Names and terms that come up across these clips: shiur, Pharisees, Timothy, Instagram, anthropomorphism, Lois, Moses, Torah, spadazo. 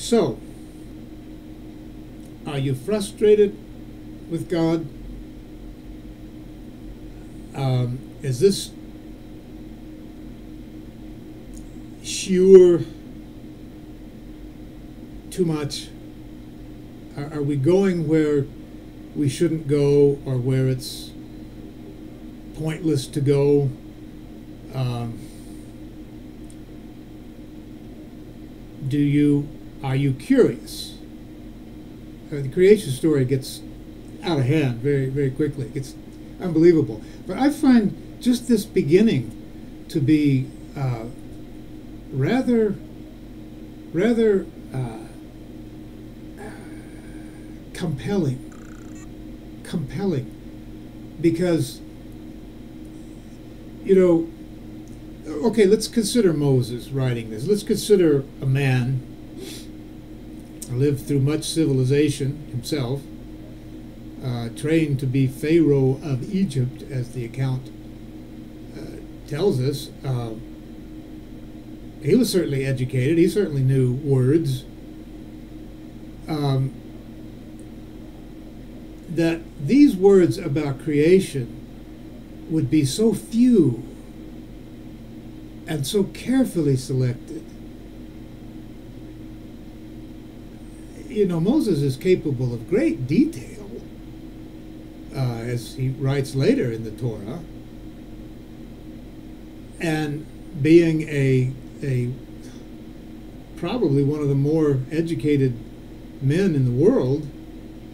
So, are you frustrated with God? Is this shiur too much? Are we going where we shouldn't go, or where it's pointless to go? Are you curious? The creation story gets out of hand very, very quickly. It gets unbelievable. But I find just this beginning to be rather compelling, because, you know, okay, let's consider Moses writing this. Let's consider a man who lived through much civilization himself, trained to be Pharaoh of Egypt, as the account tells us. He was certainly educated. He certainly knew words. That these words about creation would be so few and so carefully selected. You know, Moses is capable of great detail, as he writes later in the Torah, and being a probably one of the more educated men in the world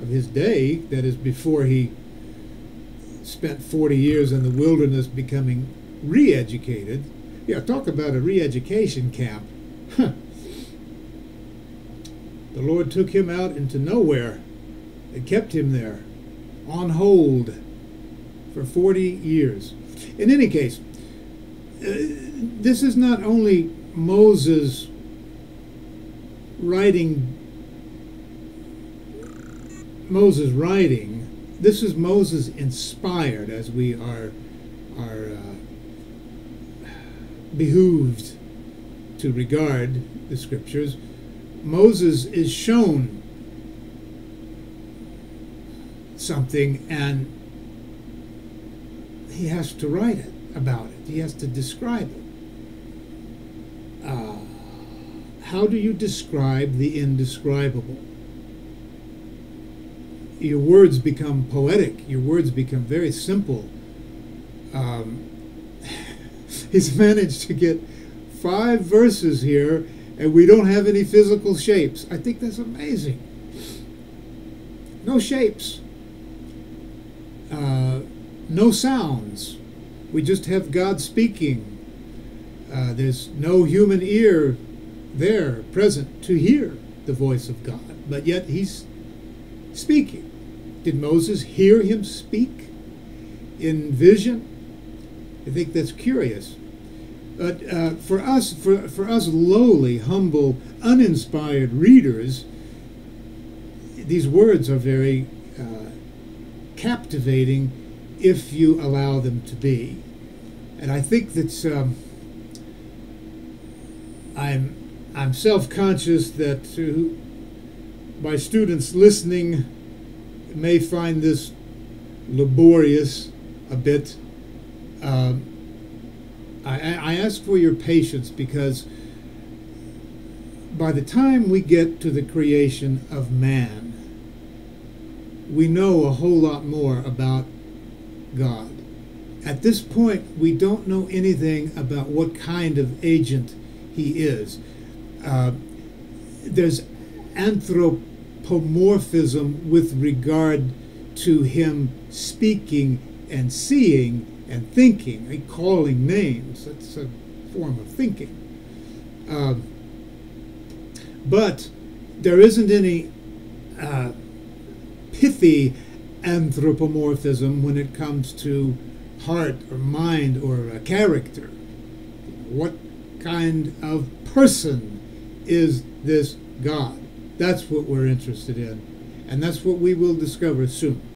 of his day, that is, before he spent 40 years in the wilderness becoming re-educated. Yeah, talk about a re-education camp. Huh. The Lord took him out into nowhere and kept him there on hold for 40 years. In any case, this is not only Moses writing, this is Moses inspired, as we are behooved to regard the scriptures. Moses is shown something and he has to write it, about it. He has to describe it. How do you describe the indescribable? Your words become poetic. Your words become very simple. He's managed to get 5 verses here, and we don't have any physical shapes. I think that's amazing. No shapes. No sounds. We just have God speaking. There's no human ear there present to hear the voice of God, but yet he's speaking. Did Moses hear him speak in vision? I think that's curious. But for us lowly, humble, uninspired readers, these words are very captivating if you allow them to be. And I think that's I'm self-conscious that my students listening may find this laborious a bit. I ask for your patience, because by the time we get to the creation of man, we know a whole lot more about God. At this point, we don't know anything about what kind of agent he is. There's anthropomorphism with regard to him speaking and seeing and thinking, and calling names. That's a form of thinking. But there isn't any pithy anthropomorphism when it comes to heart or mind or a character. What kind of person is this God? That's what we're interested in, and that's what we will discover soon.